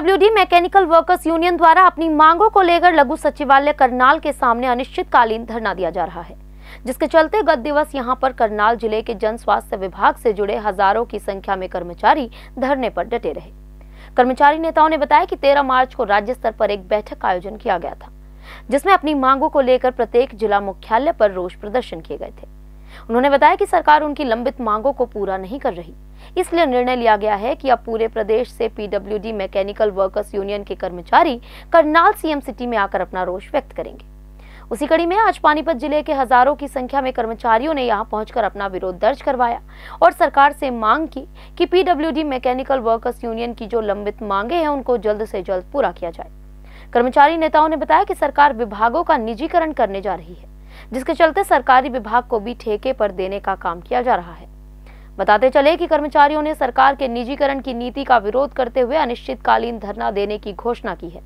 PWD mechanical workers union द्वारा अपनी मांगों को लेकर लघु सचिवालय करनाल के सामने अनिश्चितकालीन धरना दिया जा रहा है, जिसके चलते गत दिवस यहां पर करनाल जिले के जन स्वास्थ्य विभाग से जुड़े हजारों की संख्या में कर्मचारी धरने पर डटे रहे। कर्मचारी नेताओं ने बताया कि 13 मार्च को राज्य स्तर पर एक बैठक का आयोजन किया गया था, जिसमें अपनी मांगों को लेकर प्रत्येक जिला मुख्यालय पर रोष प्रदर्शन किए गए थे। उन्होंने बताया कि सरकार उनकी लंबित मांगों को पूरा नहीं कर रही, इसलिए निर्णय लिया गया है कि अब पूरे प्रदेश से पीडब्ल्यूडी मैकेनिकल वर्कर्स यूनियन के कर्मचारी करनाल सीएम सिटी में आकर अपना रोष व्यक्त करेंगे। उसी कड़ी में आज पानीपत जिले के हजारों की संख्या में कर्मचारियों ने यहां पहुंचकर अपना विरोध दर्ज करवाया और सरकार से मांग की कि पीडब्ल्यूडी मैकेनिकल वर्कर्स यूनियन की जो लंबित मांगे हैं उनको जल्द से जल्द पूरा किया जाए। कर्मचारी नेताओं ने बताया कि सरकार विभागों का निजीकरण करने जा रही है, जिसके चलते सरकारी विभाग को भी ठेके पर देने का काम किया जा रहा है। बताते चले कि कर्मचारियों ने सरकार के निजीकरण की नीति का विरोध करते हुए अनिश्चितकालीन धरना देने की घोषणा की है,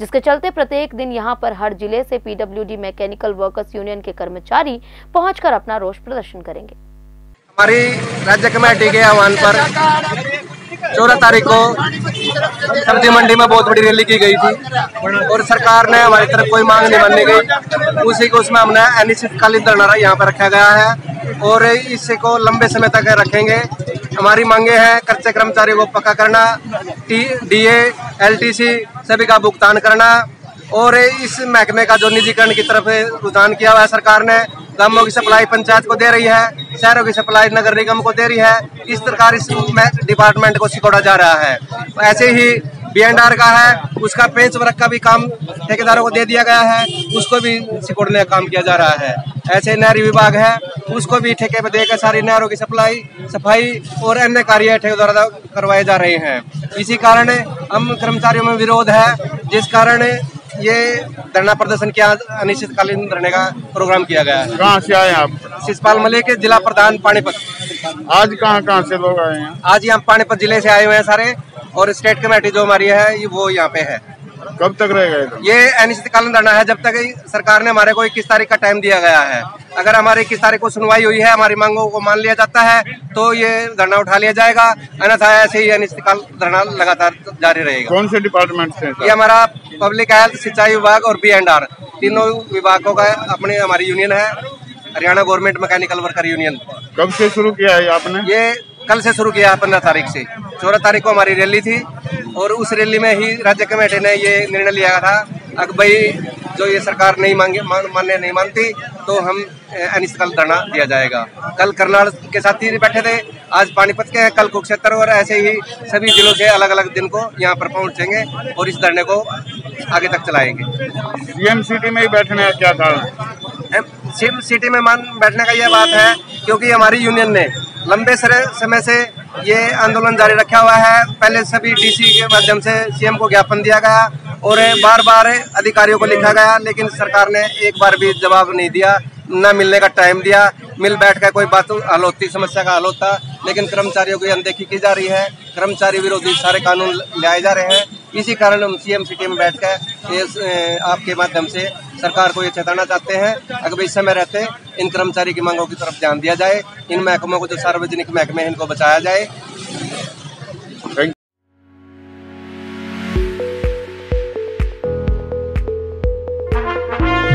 जिसके चलते प्रत्येक दिन यहां पर हर जिले से पीडब्ल्यूडी मैकेनिकल वर्कर्स यूनियन के कर्मचारी पहुंचकर अपना रोष प्रदर्शन करेंगे। हमारी राज्य कमेटी के आह्वान पर 14 तारीख को सब्जी मंडी में बहुत बड़ी रैली की गई थी और सरकार ने हमारी तरफ कोई मांग नहीं मानी गई, उसी को उसमें हमने अनिश्चितकालीन धरना यहाँ पर रखा गया है और इसी को लंबे समय तक रखेंगे। हमारी मांगे हैं कच्चे कर्मचारियों को पक्का करना, TDA, LTC सभी का भुगतान करना और इस महकमे का जो निजीकरण की तरफ रुझान किया हुआ है सरकार ने, गांवों की सप्लाई पंचायत को दे रही है, शहरों की सप्लाई नगर निगम को दे रही है, इस प्रकार इस डिपार्टमेंट को सिकोड़ा जा रहा है। ऐसे ही B&R का है, उसका पेंच वर्क का भी काम ठेकेदारों को दे दिया गया है, उसको भी सिकोड़ने का काम किया जा रहा है। ऐसे नहरी विभाग है, उसको भी ठेके पर देकर सारी नहरों की सप्लाई सफाई और अन्य कार्य ठेकेदारों करवाए जा रहे हैं। इसी कारण हम कर्मचारियों में विरोध है, जिस कारण ये धरना प्रदर्शन किया, अनिश्चितकालीन धरने का प्रोग्राम किया गया है। कहाँ से आए आप? शिशपाल मलिक, जिला प्रधान पानीपत। आज कहाँ से लोग आए हैं? आज यहाँ पानीपत जिले से आए हुए हैं सारे और स्टेट कमेटी जो हमारी है वो यहाँ पे है। कब तक रहेगा ये अनिश्चितकालीन धरना? है जब तक सरकार ने हमारे को 21 तारीख का टाइम दिया गया है। अगर हमारे 21 तारीख को सुनवाई हुई है, हमारी मांगों को मान लिया जाता है तो ये धरना उठा लिया जाएगा, अन्यथा ऐसे ही अनिश्चितकाल धरना लगातार जारी रहेगा। कौन से डिपार्टमेंट से? ये हमारा पब्लिक हेल्थ, सिंचाई विभाग और B&R तीनों विभागों का अपनी हमारी यूनियन है, Haryana government mechanical worker union. कब से शुरू किया है आपने? ये कल से शुरू किया है, 15 तारीख से। 14 तारीख को हमारी रैली थी और उस रैली में ही राज्य कमेटी ने ये निर्णय लिया था अगर भाई जो ये सरकार नहीं मानती तो हम अनिश्चितकाल धरना दिया जाएगा। कल करनाल के साथ ही बैठे थे, आज पानीपत के हैं, कल कुरुक्षेत्र और ऐसे ही सभी जिलों से अलग अलग दिन को यहाँ पर पहुँचेंगे और इस धरने को आगे तक चलाएंगे। CM सिटी में ही बैठने का क्या कारण? CM सिटी में बैठने का यह बात है क्योंकि हमारी यूनियन ने लंबे समय से ये आंदोलन जारी रखा हुआ है। पहले सभी DC के माध्यम से CM को ज्ञापन दिया गया और बार बार अधिकारियों को लिखा गया, लेकिन सरकार ने एक बार भी जवाब नहीं दिया, न मिलने का टाइम दिया। मिल बैठ कर कोई बात हल होती, समस्या का हल होता, लेकिन कर्मचारियों की अनदेखी की जा रही है, कर्मचारी विरोधी सारे कानून लाए जा रहे हैं। इसी कारण हम CM सिटी में बैठ कर आपके माध्यम से सरकार को ये चेताना चाहते हैं अगर इस समय रहते इन कर्मचारी की मांगों की तरफ ध्यान दिया जाए, इन महकमों को जो सार्वजनिक महकमे हैं इनको बचाया जाए।